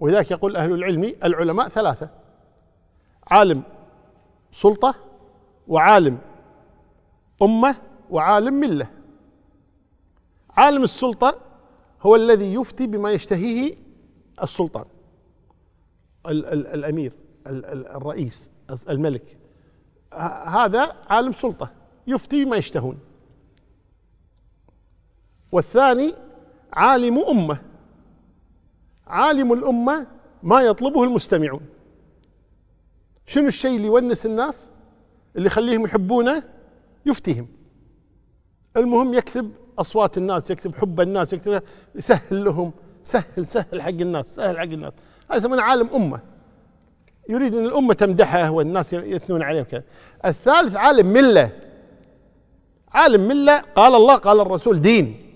ولذلك يقول أهل العلم العلماء ثلاثة: عالم سلطة، وعالم أمة، وعالم ملة. عالم السلطة هو الذي يفتي بما يشتهيه السلطان، الأمير، الرئيس، الملك، هذا عالم سلطة يفتي بما يشتهون. والثاني عالم أمة، عالم الأمة ما يطلبه المستمعون. شنو الشيء اللي يونس الناس اللي يخليهم يحبونه؟ يفتيهم. المهم يكتب أصوات الناس، يكتب حب الناس، يكتب، يسهل لهم، سهل حق الناس، هذا يسمونه عالم أمة، يريد أن الأمة تمدحه والناس يثنون عليه وكذا. الثالث عالم ملة، عالم ملة قال الله قال الرسول دين،